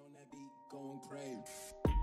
on that beat, going crazy.